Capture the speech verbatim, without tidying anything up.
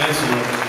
Thanks a lot.